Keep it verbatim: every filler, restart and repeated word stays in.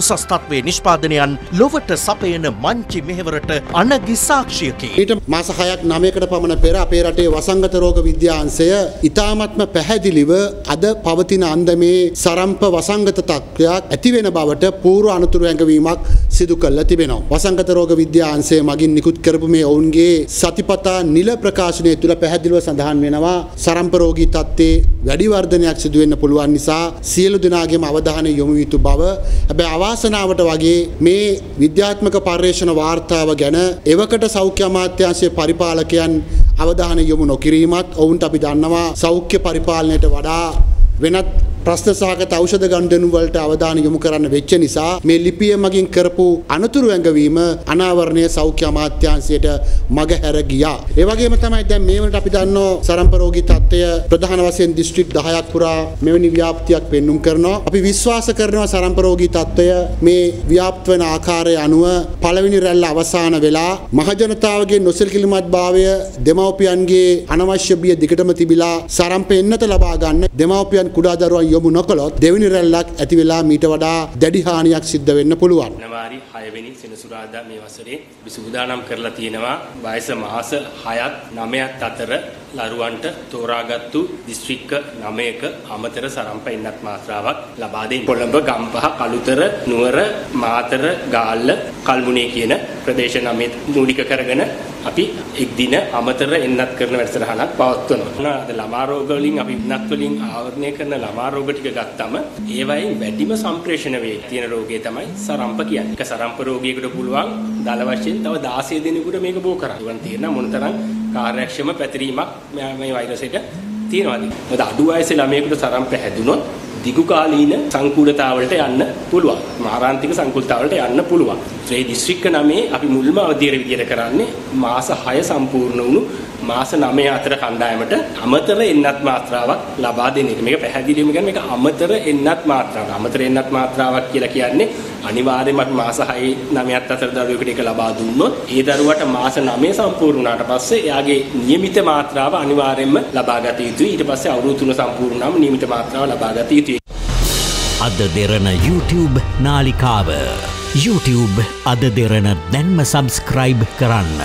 උසස් තත්වයේ නිෂ්පාදනයන් ලොවට සපයන මංචි මෙහෙවරට අනගි සාක්ෂියකි. ඊට මාස හයක් නවයකට පමණ පෙර අපේ රටේ වසංගත රෝග විද්‍යාංශය ඉතාමත්ම පැහැදිලිව අද පවතින අන්දමේ සරම්ප වසංගත තත්ත්වයක් ඇති වෙන බවට පූර්ව අනුතුරු ඇඟවීමක් සිදු කළා තිබෙනවා. වසංගත රෝග විද්‍යාංශය මගින් නිකුත් කරපු මේ ඔවුන්ගේ සතිපතා නිල ප්‍රකාශනය තුළ පැහැදිලිව සඳහන් වෙනවා සරම්ප රෝගී තත්ත්වයේ වැඩි වර්ධනයක් සිදු වෙන්න පුළුවන් නිසා සියලු දෙනාගේම අවධානය යොමු විය යුතු බව. හැබැයි අවාසනාවට වගේ මේ විද්‍යාත්මක පර්යේෂණ වාර්තාව ගැන එවකට සෞඛ්‍ය අමාත්‍යාංශයේ පරිපාලකයන් අවධානය යොමු නොකිරීමත් ඔවුන්ට අපි දන්නවා සෞඛ්‍ය පරිපාලනයට වඩා වෙනත් ප්‍රශ්න සහගත ඖෂධ ගනුදෙනු වලට අවධානය යොමු කරන්න වෙච්ච නිසා මේ ලිපිය මගින් කරපු අනුතුරු ඇඟවීම අනාවරණය සෞඛ්‍ය අමාත්‍යාංශයට මගහැර ගියා. ඒ වගේම තමයි දැන් මේ වෙනට අපි දන්නෝ සරම්ප රෝගී තත්ත්වය ප්‍රධාන වශයෙන් දිස්ත්‍රික් දහයක් පුරා මෙවැනි ව්‍යාප්තියක් පෙන්눔 කරනවා. අපි විශ්වාස කරනවා සරම්ප රෝගී තත්ත්වය මේ ව්‍යාප්ත වෙන ආකාරය අනුව පළවෙනි රැල්ල අවසන් වෙලා මහ ජනතාවගේ නොසලකිලිමත් භාවය දෙමව්පියන්ගේ අනවශ්‍ය බිය දිගටම තිබිලා සරම්ප එන්නත ලබා ගන්න දෙමව්පියන් කුඩා දරුවන් යොමු නොකළොත් දෙවෙනි රැල්ලක් ඇති වෙලා මීට වඩා දැඩි හානියක් සිද්ධ වෙන්න පුළුවන්. ජනවාරි හය වෙනි සෙනසුරාදා මේ වසරේ අපි සූදානම් කරලා තියෙනවා වයස මාස හයත් නවයත් අතර ලරුවන්ට තෝරාගත්තු දිස්ත්‍රික්ක නවයක අමතර සරම්ප ඉන්නත් මාත්‍රාවක් ලබා දෙයි. කොළඹ, ගම්පහ, කළුතර, නුවර, මාතර, ගාල්ල, කල්මුනේ කියන ප්‍රදේශ නවය මූලික කරගෙන අපි එක් දින අමතර එන්නත් කරන වැඩසටහනක් පවත්වනවා. අද ළමා රෝග වලින් අපි ඉන්නත් වලින් ආවරණය කරන ළමා රෝග ටික ගත්තම ඒවයින් වැඩිම සම්ප්‍රේෂණ වේ තියෙන රෝගය තමයි සරම්ප කියන්නේ. ඒක සරම්ප රෝගියෙකුට පුළුවන් දල වශයෙන් තව දාසය දෙනෙකුට මේක බෝ කරන්න. තියෙන මොනතරම් කාර්යක්ෂම පැතිරීමක් මේ වෛරස් එක තියෙනවාද? මොකද අඩු වයසේ ළමයෙකුට සරම්ප හැදුනොත් දිගුකාලීන සංකූලතාවලට යන්න පුළුවන්. මාරාන්තික සංකූලතාවලට යන්න පුළුවන්. ඒ දිස්ත්‍රික්ක නවයේ අපි මුල්ම අවධියර විදියට කරන්නේ මාස හය සම්පූර්ණ වුණු මාස නවය අතර කණ්ඩායමට අමතර එන්නත් මාත්‍රාවක් ලබා දෙන එක. මේක පැහැදිලිවම කියන්නේ මේක අමතර එන්නත් මාත්‍රාවක්. අමතර එන්නත් මාත්‍රාවක් කියලා කියන්නේ අනිවාර්යයෙන්ම මාස හයයි නවයත් අතර දරුවෙකුට එක ලබා දුන්නොත් ඒ දරුවාට මාස නවය සම්පූර්ණ වුණාට පස්සේ එයාගේ નિયમિત මාත්‍රාව අනිවාර්යයෙන්ම ලබා ගත යුතුයි. ඊට පස්සේ අවුරුදු තුන සම්පූර්ණ වුණාම નિયમિત මාත්‍රාව ලබා ගත යුතුයි. අද දෙරණ YouTube නාලිකාව YouTube අද දෙරණ දැන්ම subscribe කරන්න.